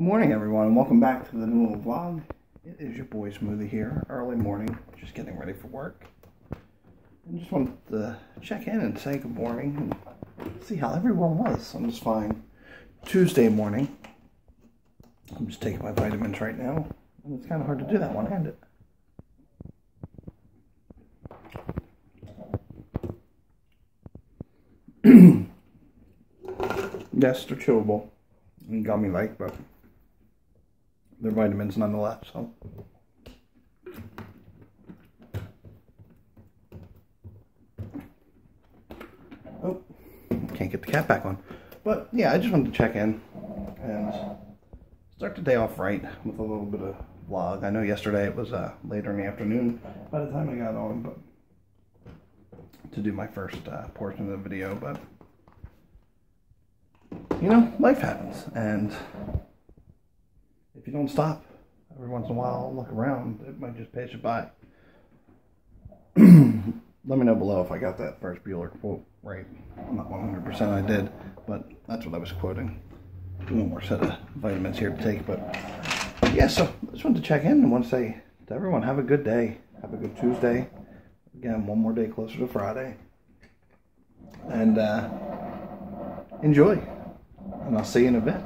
Good morning, everyone, and welcome back to the new little vlog. It is your boy Smoothie here, early morning, just getting ready for work. I just wanted to check in and say good morning and see how everyone was. I'm just fine. Tuesday morning. I'm just taking my vitamins right now, and it's kind of hard to do that one-handed. Yes, they're chewable and gummy-like, but they're vitamins nonetheless, so. Oh, can't get the cap back on. But yeah, I just wanted to check in and start the day off right with a little bit of vlog. I know yesterday it was later in the afternoon by the time I got on, but to do my first portion of the video, but you know, life happens, and if you don't stop every once in a while, I'll look around, it might just pass you by. Let me know below if I got that first Bueller quote right. I'm not 100% I did, but that's what I was quoting. One more set of vitamins here to take, but yeah, so I just wanted to check in and want to say to everyone, have a good day. Have a good Tuesday. Again, one more day closer to Friday. And enjoy. And I'll see you in a bit.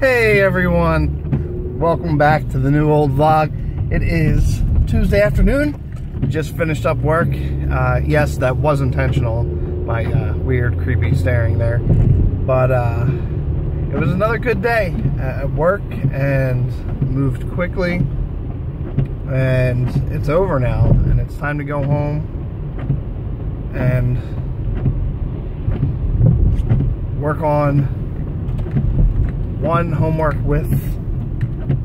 Hey everyone, welcome back to the new old vlog. It is Tuesday afternoon. We just finished up work. Yes, that was intentional, my weird creepy staring there, but it was another good day at work and moved quickly, and it's over now and it's time to go home and work on one homework with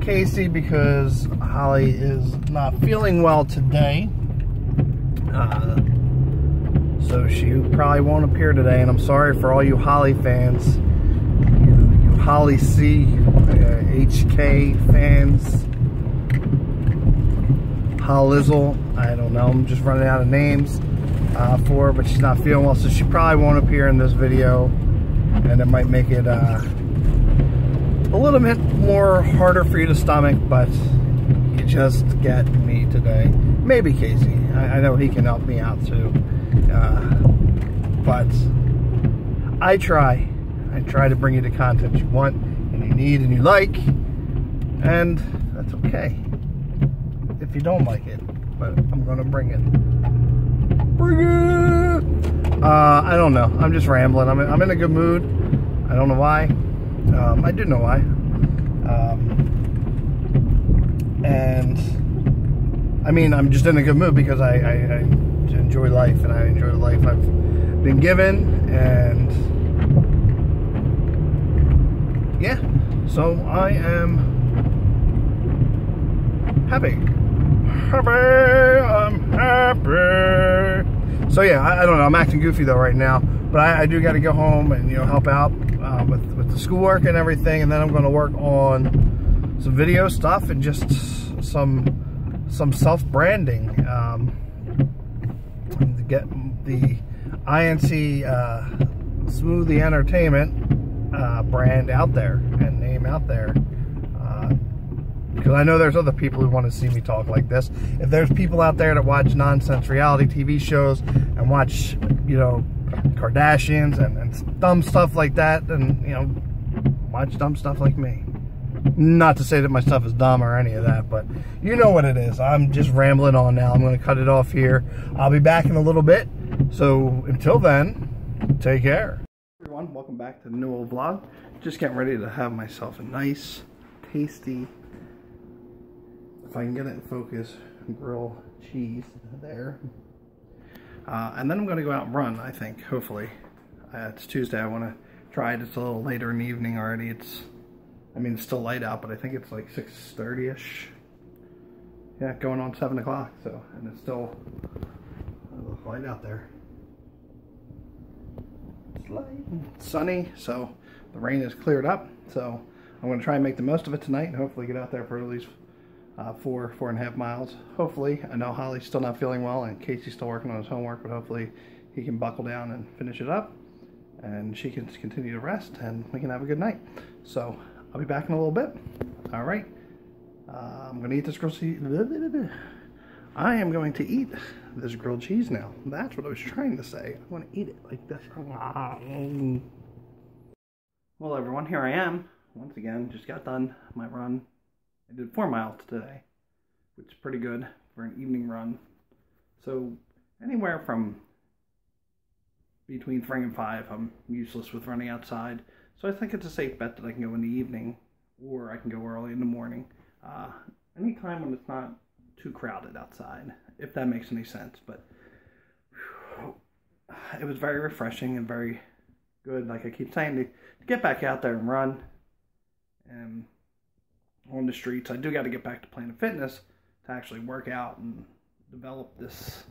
Casey because Holly is not feeling well today, so she probably won't appear today, and I'm sorry for all you Holly fans, you Holly C, you HK fans, Hollizzle, I don't know, I'm just running out of names for her, but she's not feeling well, so she probably won't appear in this video. And it might make it a little bit more harder for you to stomach, but you just get me today. Maybe Casey. I know he can help me out too. But I try to bring you the content you want and you need and you like, and that's okay if you don't like it, but I'm gonna bring it. I don't know. I'm just rambling. I'm in a good mood. I don't know why. I do know why. And I mean, I'm just in a good mood because I enjoy life, and I enjoy the life I've been given. And yeah, so I am happy. I'm happy. So yeah, I don't know, I'm acting goofy though right now, but I do got to go home and, you know, help out with the schoolwork and everything, and then I'm going to work on some video stuff and just some self-branding, to get the INC Smoothie Entertainment brand out there and name out there. Because I know there's other people who want to see me talk like this. If there's people out there that watch nonsense reality TV shows and watch, you know, Kardashians and dumb stuff like that, and, you know, watch dumb stuff like me. Not to say that my stuff is dumb or any of that, but you know what it is. I'm just rambling on now. I'm going to cut it off here. I'll be back in a little bit. So until then, take care. Hey everyone, welcome back to the new old vlog. Just getting ready to have myself a nice, tasty, if I can get it in focus, grill cheese there. And then I'm going to go out and run, I think, hopefully. It's Tuesday, I want to try it. It's a little later in the evening already. It's still light out, but I think it's like 6:30-ish. Yeah, going on 7 o'clock, so, and it's still a little light out there. It's light and sunny, so the rain has cleared up. So I'm going to try and make the most of it tonight and hopefully get out there for at least 4.5 miles. Hopefully, I know Holly's still not feeling well and Casey's still working on his homework, but hopefully he can buckle down and finish it up. and she can continue to rest and we can have a good night. So I'll be back in a little bit. All right, I'm gonna eat this grilled cheese. I am going to eat this grilled cheese now. That's what I was trying to say. I want to eat it like this. Well, everyone, here I am once again. Just got done my run. I did 4 miles today, which is pretty good for an evening run. So anywhere from between 3 and 5, I'm useless with running outside. So I think it's a safe bet that I can go in the evening, or I can go early in the morning. Anytime when it's not too crowded outside, if that makes any sense. But whew, it was very refreshing and very good, like I keep saying, to get back out there and run and on the streets. I do got to get back to Planet Fitness to actually work out and develop this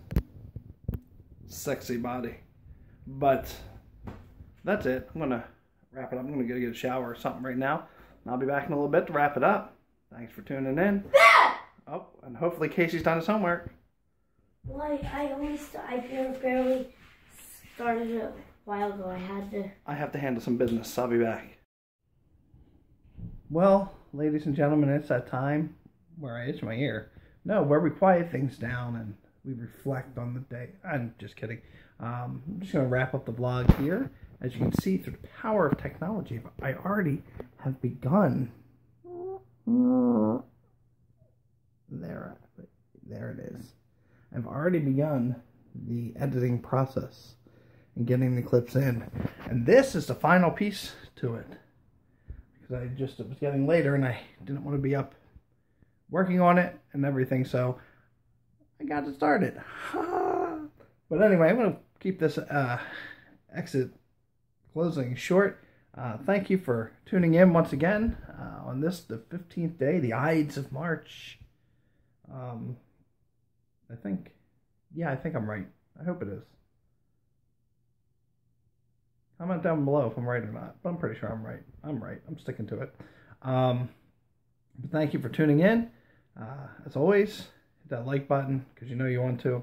sexy body. But that's it. I'm going to wrap it up. I'm going to go get a shower or something right now, and I'll be back in a little bit to wrap it up. Thanks for tuning in. Oh, and hopefully Casey's done his homework. Like, I barely started a while ago. I have to handle some business. I'll be back. Well, ladies and gentlemen, it's that time where I itch my ear. No, where we quiet things down and we reflect on the day. I'm just kidding. I'm just going to wrap up the vlog here. As you can see, through the power of technology, I already have begun. There it is. I've already begun the editing process and getting the clips in. And this is the final piece to it. Because it was getting later and I didn't want to be up working on it and everything, so I got it started. But anyway, I'm going to keep this exit closing short. Thank you for tuning in once again on this, the 15th day, the Ides of March. I think I'm right. I hope it is. Comment down below if I'm right or not, but I'm pretty sure I'm right. I'm right. I'm sticking to it. But thank you for tuning in. As always, hit that like button because you know you want to.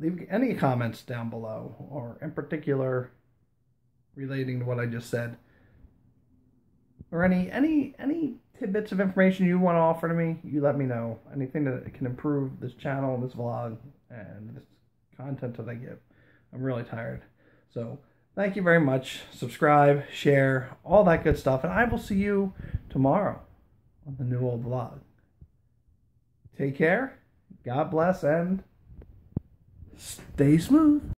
Leave any comments down below, or in particular relating to what I just said, or any tidbits of information you want to offer to me. You let me know. Anything that can improve this channel, this vlog, and this content that I give. I'm really tired. So thank you very much. Subscribe, share, all that good stuff. And I will see you tomorrow on the new old vlog. Take care. God bless and stay smooth.